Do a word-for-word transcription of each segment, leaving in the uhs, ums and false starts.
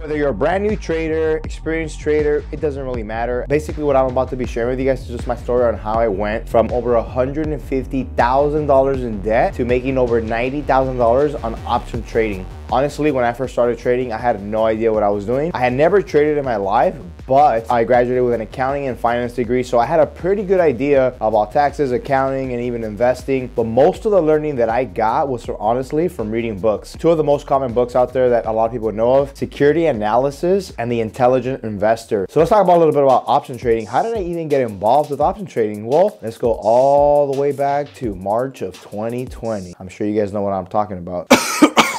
Whether you're a brand new trader, experienced trader, it doesn't really matter. Basically what I'm about to be sharing with you guys is just my story on how I went from over one hundred fifty thousand dollars in debt to making over ninety thousand dollars on option trading. Honestly, when I first started trading, I had no idea what I was doing. I had never traded in my life, but I graduated with an accounting and finance degree, so I had a pretty good idea about taxes, accounting, and even investing. But most of the learning that I got was from, honestly, from reading books. Two of the most common books out there that a lot of people know of, Security Analysis and The Intelligent Investor. So let's talk about a little bit about option trading. How did I even get involved with option trading? Well, let's go all the way back to March of twenty twenty. I'm sure you guys know what I'm talking about.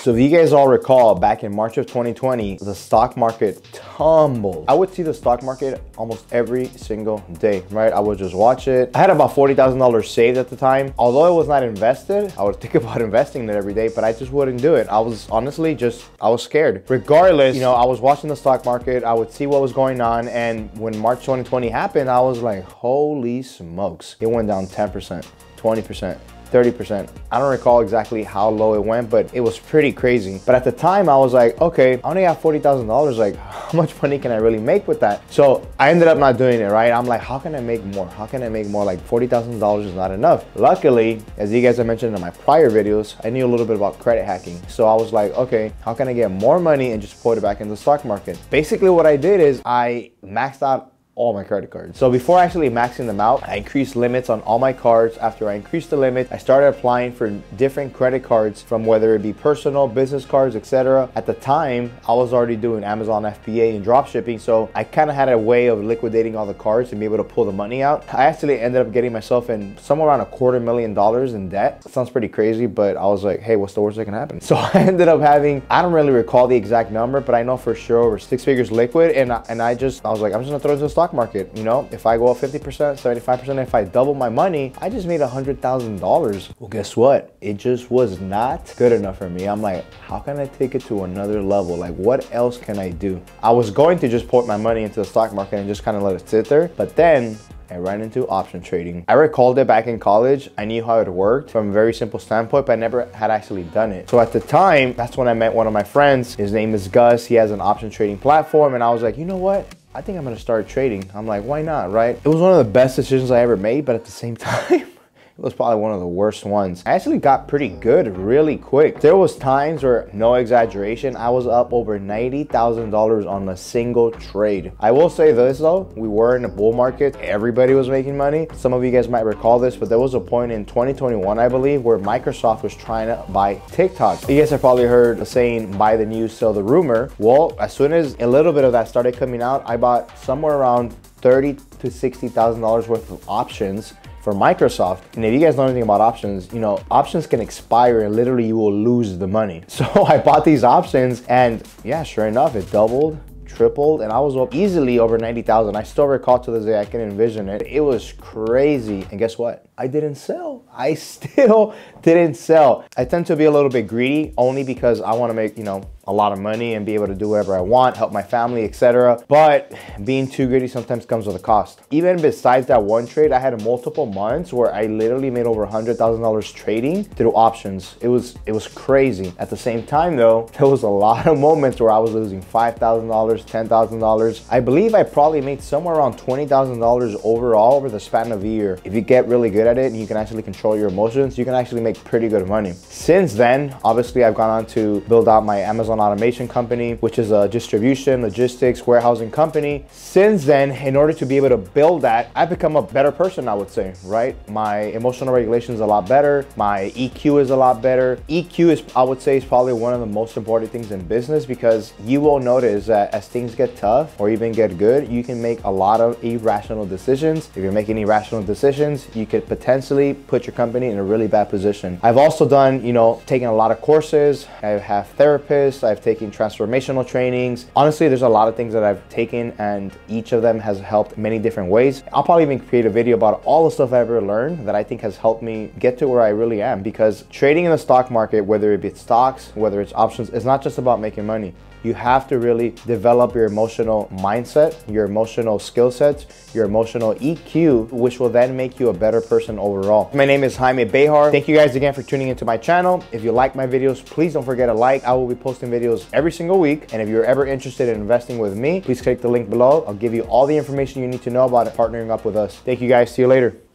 So if you guys all recall, back in March of twenty twenty, the stock market tumbled. I would see the stock market almost every single day, right? I would just watch it. I had about forty thousand dollars saved at the time. Although I was not invested, I would think about investing it every day, but I just wouldn't do it. I was honestly just, I was scared. Regardless, you know, I was watching the stock market, I would see what was going on, and when March twenty twenty happened, I was like, holy smokes. It went down ten percent, twenty percent. thirty percent. I don't recall exactly how low it went, but it was pretty crazy. But at the time I was like, okay, I only have forty thousand dollars. Like, how much money can I really make with that? So I ended up not doing it, right? I'm like, how can I make more? How can I make more? Like forty thousand dollars is not enough. Luckily, as you guys have mentioned in my prior videos, I knew a little bit about credit hacking. So I was like, okay, how can I get more money and just put it back in the stock market? Basically what I did is I maxed out all my credit cards. So before actually maxing them out, I increased limits on all my cards. After I increased the limit, I started applying for different credit cards, from whether it be personal, business cards, et cetera. At the time, I was already doing Amazon F B A and drop shipping, so I kind of had a way of liquidating all the cards and be able to pull the money out. I actually ended up getting myself in somewhere around a quarter million dollars in debt. That sounds pretty crazy, but I was like, hey, what's the worst that can happen? So I ended up having, I don't really recall the exact number, but I know for sure over six figures liquid, and I, and I just, I was like, I'm just gonna throw this in the stock market. You know, if I go up fifty percent, seventy-five percent, if I double my money, I just made one hundred thousand dollars. Well, guess what? It just was not good enough for me. I'm like, how can I take it to another level? Like, what else can I do? I was going to just put my money into the stock market and just kind of let it sit there. But then I ran into option trading. I recalled it back in college. I knew how it worked from a very simple standpoint, but I never had actually done it. So at the time, that's when I met one of my friends. His name is Gus. He has an option trading platform. And I was like, you know what? I think I'm gonna start trading. I'm like, why not, right? It was one of the best decisions I ever made, but at the same time, it was probably one of the worst ones. I actually got pretty good really quick. There was times where, no exaggeration, I was up over ninety thousand dollars on a single trade. I will say this though, we were in a bull market. Everybody was making money. Some of you guys might recall this, but there was a point in twenty twenty-one, I believe, where Microsoft was trying to buy TikTok. You guys have probably heard the saying, buy the news, sell the rumor. Well, as soon as a little bit of that started coming out, I bought somewhere around thirty to sixty thousand dollars worth of options for Microsoft. And if you guys know anything about options, you know, options can expire and literally you will lose the money. So I bought these options and yeah, sure enough, it doubled, tripled, and I was up easily over ninety thousand. I still recall to this day, I can envision it. It was crazy. And guess what? I didn't sell. I still didn't sell. I tend to be a little bit greedy only because I want to make, you know, a lot of money and be able to do whatever I want, help my family, et cetera. But being too greedy sometimes comes with a cost. Even besides that one trade, I had multiple months where I literally made over one hundred thousand dollars trading through options. It was it was crazy. At the same time though, there was a lot of moments where I was losing five thousand dollars, ten thousand dollars. I believe I probably made somewhere around twenty thousand dollars overall over the span of a year. If you get really good at it and you can actually control your emotions, you can actually make pretty good money. Since then, obviously I've gone on to build out my Amazon automation company, which is a distribution, logistics, warehousing company. Since then, in order to be able to build that, I've become a better person, I would say, right? My emotional regulation is a lot better. My E Q is a lot better. E Q is, I would say, is probably one of the most important things in business, because you will notice that as things get tough or even get good, you can make a lot of irrational decisions. If you're making irrational decisions, you could potentially put your company in a really bad position. I've also done, you know, taken a lot of courses. I have therapists. I've taken transformational trainings. Honestly, there's a lot of things that I've taken and each of them has helped many different ways. I'll probably even create a video about all the stuff I ever learned that I think has helped me get to where I really am, because trading in the stock market, whether it be stocks, whether it's options, is not just about making money. you have to really develop your emotional mindset, your emotional skill sets, your emotional E Q, which will then make you a better person overall. My name is Jaime Bejar. Thank you guys again for tuning into my channel. If you like my videos, please don't forget to like. I will be posting videos every single week. And if you're ever interested in investing with me, please click the link below. I'll give you all the information you need to know about partnering up with us. Thank you guys. See you later.